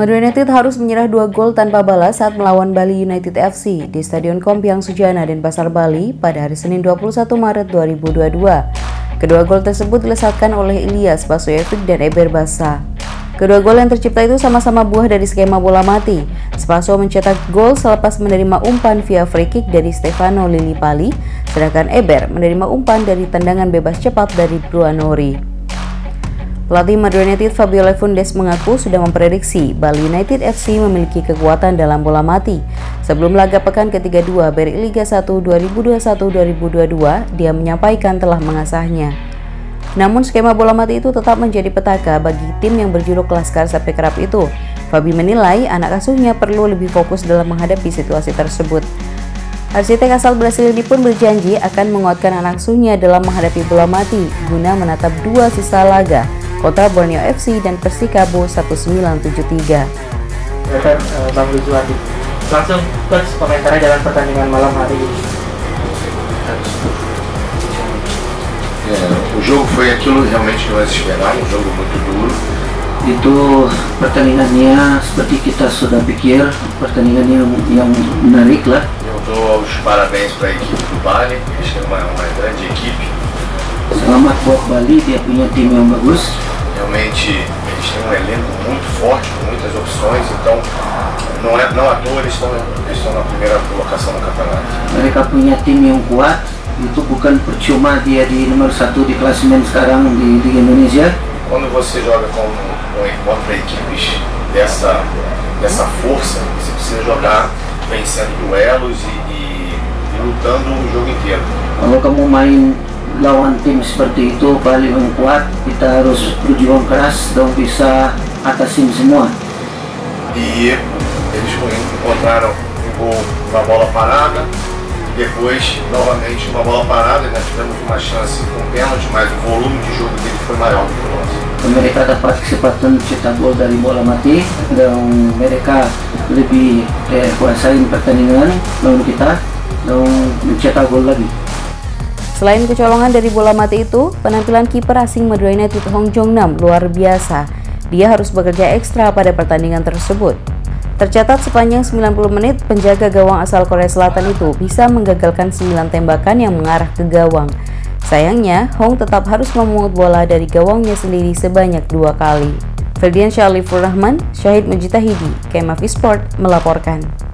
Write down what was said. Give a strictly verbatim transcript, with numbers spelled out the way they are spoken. Madura United harus menyerah dua gol tanpa balas saat melawan Bali United F C di Stadion Kompiang Sujana, Denpasar, Bali pada hari Senin dua puluh satu Maret dua ribu dua puluh dua. Kedua gol tersebut dilesatkan oleh Ilija Spasojevic dan Eber Bessa. Kedua gol yang tercipta itu sama-sama buah dari skema bola mati. Spaso mencetak gol selepas menerima umpan via free kick dari Stefano Lilipali, sedangkan Eber menerima umpan dari tendangan bebas cepat dari Brwa Nouri. Pelatih Madura United Fabio Lefundes mengaku sudah memprediksi Bali United F C memiliki kekuatan dalam bola mati. Sebelum laga pekan ke tiga puluh dua B R I Liga satu dua ribu dua puluh satu dua ribu dua puluh dua, dia menyampaikan telah mengasahnya. Namun skema bola mati itu tetap menjadi petaka bagi tim yang berjuluk Laskar Sape Kerrab itu. Fabi menilai anak asuhnya perlu lebih fokus dalam menghadapi situasi tersebut. Arsitek asal Brasil ini pun berjanji akan menguatkan anak asuhnya dalam menghadapi bola mati guna menatap dua sisa laga, Kota Borneo F C dan Persikabo seribu sembilan ratus tujuh puluh tiga. Dokter Bang Lujuati, langsung coach komentarnya dalam pertandingan malam hari ini. Ya, o jogo foi aquilo realmente que nós esperávamos, um jogo muito duro. Itu pertandingannya seperti kita sudah pikir, pertandingan yang, yang menarik lah. Dou os parabéns para a equipe do Bali, eles têm uma, uma grande equipe. Selamat buat Bali, dia punya tim yang bagus. Realmente eles têm um elenco muito forte, com muitas opções, então não é não à toa eles estão eles estão na primeira colocação no campeonato. Mereka punya tim yang kuat, itu bukan percuma dia di nomor satu di klasemen sekarang di Liga Indonesia. Quando você joga com contra equipes dessa dessa força, você precisa jogar vencendo duelos e, e, e lutando o jogo inteiro. Kalau kamu main lawan tim seperti itu, Bali yang kuat, kita harus berjuang keras dan bisa atasin semua. E eles encontraram um gol na bola parada, depois novamente uma bola parada, nós tivemos uma chance com pênalti, mas o volume de jogo dele foi maior do que o nosso. Mereka dapat kesempatan cetak gol dari bola mati dan mereka lebih eh, kuasain pertandingan lawan kita dan mencetak gol lagi. Selain kecolongan dari bola mati itu, penampilan kiper asing Madura United Hong Jeong-nam luar biasa. Dia harus bekerja ekstra pada pertandingan tersebut. Tercatat sepanjang sembilan puluh menit, penjaga gawang asal Korea Selatan itu bisa menggagalkan sembilan tembakan yang mengarah ke gawang. Sayangnya, Hong tetap harus memungut bola dari gawangnya sendiri sebanyak dua kali. Ferdiansyah Alifurrahman, Syahid Mujtahidy, KMavis Sport melaporkan.